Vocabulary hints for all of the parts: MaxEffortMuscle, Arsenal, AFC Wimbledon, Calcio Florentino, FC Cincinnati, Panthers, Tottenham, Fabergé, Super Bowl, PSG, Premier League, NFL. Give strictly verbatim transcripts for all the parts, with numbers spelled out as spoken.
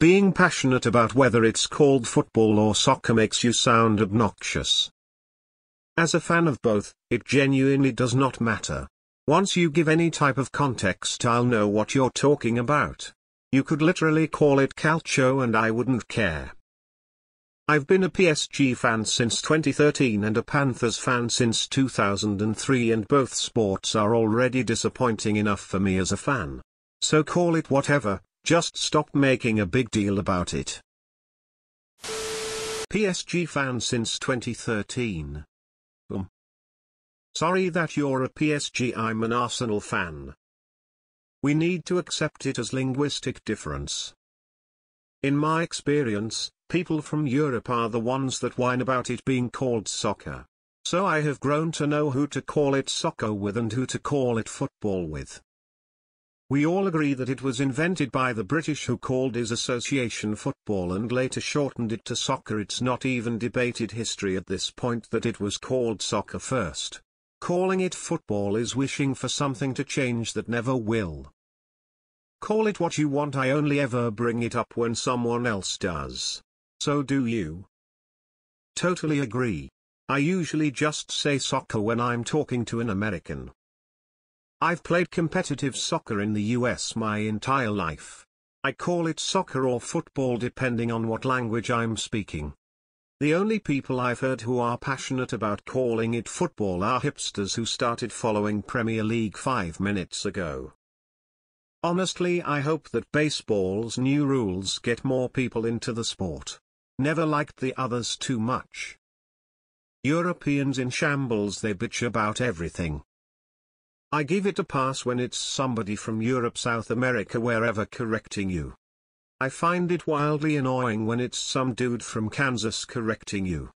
Being passionate about whether it's called football or soccer makes you sound obnoxious. As a fan of both, it genuinely does not matter. Once you give any type of context, I'll know what you're talking about. You could literally call it calcio and I wouldn't care. I've been a P S G fan since twenty thirteen and a Panthers fan since two thousand three, and both sports are already disappointing enough for me as a fan. So call it whatever, just stop making a big deal about it. P S G fan since twenty thirteen. Um. Sorry that you're a P S G, I'm an Arsenal fan. We need to accept it as linguistic difference. In my experience, people from Europe are the ones that whine about it being called soccer. So I have grown to know who to call it soccer with and who to call it football with. We all agree that it was invented by the British, who called his association football and later shortened it to soccer. It's not even debated history at this point that it was called soccer first. Calling it football is wishing for something to change that never will. Call it what you want, I only ever bring it up when someone else does. So do you. Totally agree. I usually just say soccer when I'm talking to an American. I've played competitive soccer in the U S my entire life. I call it soccer or football depending on what language I'm speaking. The only people I've heard who are passionate about calling it football are hipsters who started following Premier League five minutes ago. Honestly, I hope that baseball's new rules get more people into the sport. Never liked the others too much. Europeans in shambles, they bitch about everything. I give it a pass when it's somebody from Europe, South America, wherever correcting you. I find it wildly annoying when it's some dude from Kansas correcting you.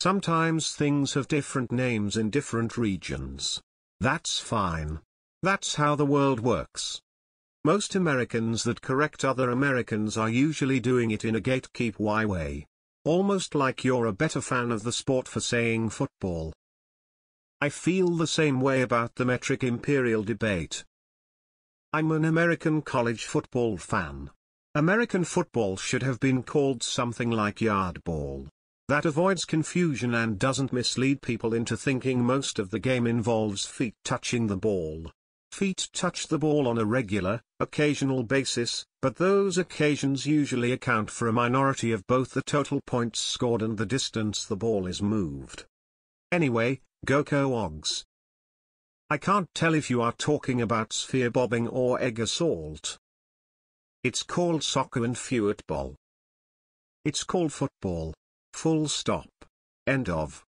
Sometimes things have different names in different regions. That's fine. That's how the world works. Most Americans that correct other Americans are usually doing it in a gatekeep why way. Almost like you're a better fan of the sport for saying football. I feel the same way about the metric imperial debate. I'm an American college football fan. American football should have been called something like yard ball. That avoids confusion and doesn't mislead people into thinking most of the game involves feet touching the ball. Feet touch the ball on a regular, occasional basis, but those occasions usually account for a minority of both the total points scored and the distance the ball is moved. Anyway, go Cogs. I can't tell if you are talking about sphere bobbing or egg assault. It's called soccer and football. It's called football. Full stop. End of.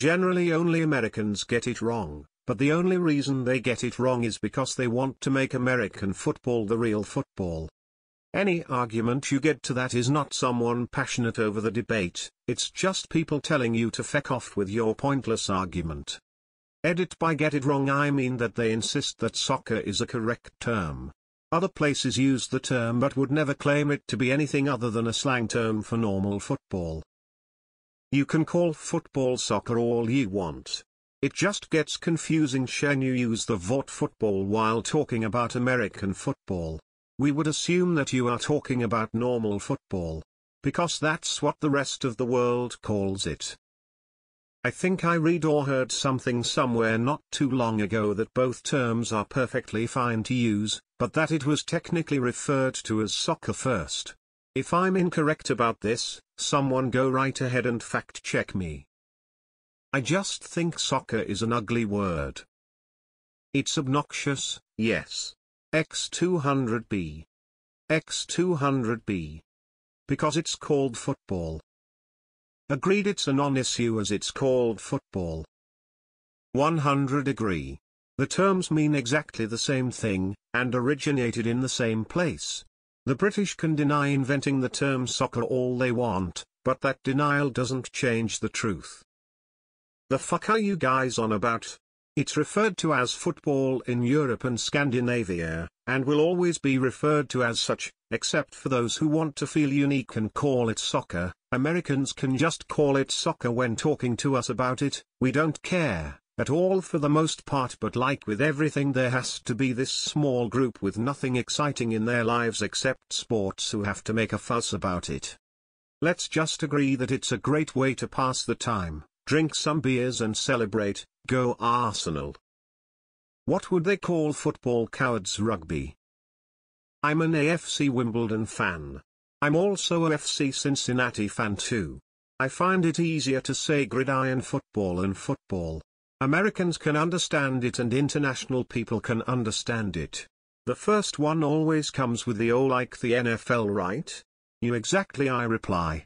Generally only Americans get it wrong, but the only reason they get it wrong is because they want to make American football the real football. Any argument you get to that is not someone passionate over the debate, it's just people telling you to feck off with your pointless argument. Edit by get it wrong I mean that they insist that soccer is a correct term. Other places use the term but would never claim it to be anything other than a slang term for normal football. You can call football soccer all you want. It just gets confusing when you use the word football while talking about American football. We would assume that you are talking about normal football, because that's what the rest of the world calls it. I think I read or heard something somewhere not too long ago that both terms are perfectly fine to use, but that it was technically referred to as soccer first. If I'm incorrect about this, someone go right ahead and fact check me. I just think soccer is an ugly word. It's obnoxious, yes. X two hundred B. X two hundred B. Because it's called football. Agreed, it's a non-issue as it's called football. one hundred agree. The terms mean exactly the same thing, and originated in the same place. The British can deny inventing the term soccer all they want, but that denial doesn't change the truth. The fuck are you guys on about? It's referred to as football in Europe and Scandinavia, and will always be referred to as such, except for those who want to feel unique and call it soccer. Americans can just call it soccer when talking to us about it, we don't care, at all for the most part, but like with everything, there has to be this small group with nothing exciting in their lives except sports who have to make a fuss about it. Let's just agree that it's a great way to pass the time, drink some beers and celebrate. Go Arsenal. What would they call football cowards rugby? I'm an A F C Wimbledon fan. I'm also a F C Cincinnati fan too. I find it easier to say gridiron football than football. Americans can understand it and international people can understand it. The first one always comes with the "oh, like the N F L, right?" "You exactly," I reply.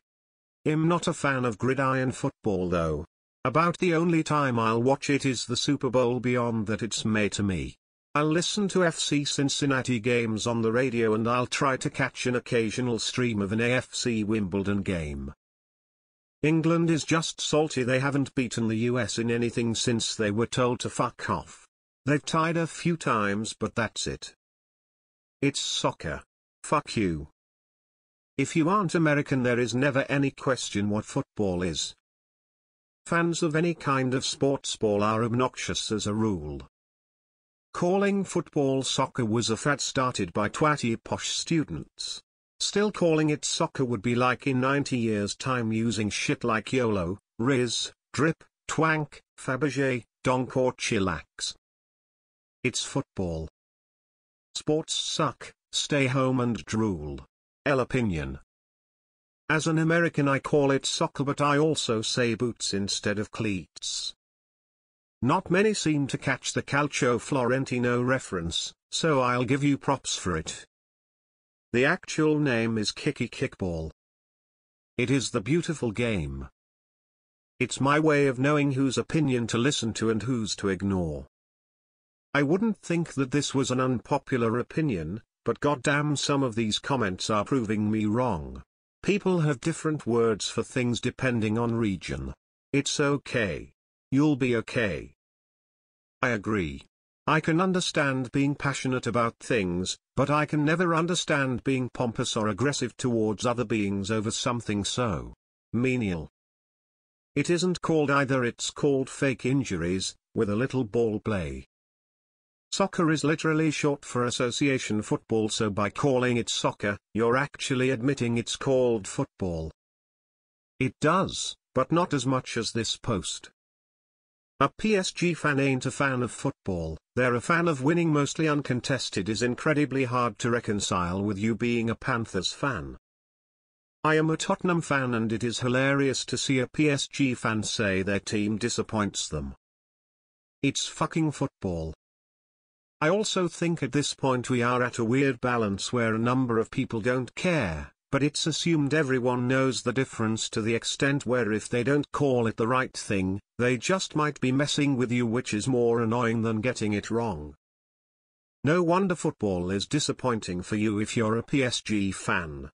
I'm not a fan of gridiron football though. About the only time I'll watch it is the Super Bowl. Beyond that, it's May to me. I'll listen to F C Cincinnati games on the radio, and I'll try to catch an occasional stream of an A F C Wimbledon game. England is just salty they haven't beaten the U S in anything since they were told to fuck off. They've tied a few times, but that's it. It's soccer. Fuck you. If you aren't American, there is never any question what football is. Fans of any kind of sports ball are obnoxious as a rule. Calling football soccer was a fad started by twatty posh students. Still calling it soccer would be like in ninety years time using shit like YOLO, Riz, Drip, Twank, Fabergé, Donk or Chillax. It's football. Sports suck, stay home and drool. El Opinion. As an American, I call it soccer, but I also say boots instead of cleats. Not many seem to catch the Calcio Florentino reference, so I'll give you props for it. The actual name is kicky kickball. It is the beautiful game. It's my way of knowing whose opinion to listen to and whose to ignore. I wouldn't think that this was an unpopular opinion, but goddamn, some of these comments are proving me wrong. People have different words for things depending on region. It's okay. You'll be okay. I agree. I can understand being passionate about things, but I can never understand being pompous or aggressive towards other beings over something so menial. It isn't called either, it's called fake injuries, with a little ball play. Soccer is literally short for association football, so by calling it soccer, you're actually admitting it's called football. It does, but not as much as this post. A P S G fan ain't a fan of football, they're a fan of winning mostly uncontested is incredibly hard to reconcile with you being a Panthers fan. I am a Tottenham fan and it is hilarious to see a P S G fan say their team disappoints them. It's fucking football. I also think at this point we are at a weird balance where a number of people don't care, but it's assumed everyone knows the difference to the extent where if they don't call it the right thing, they just might be messing with you, which is more annoying than getting it wrong. No wonder football is disappointing for you if you're a P S G fan.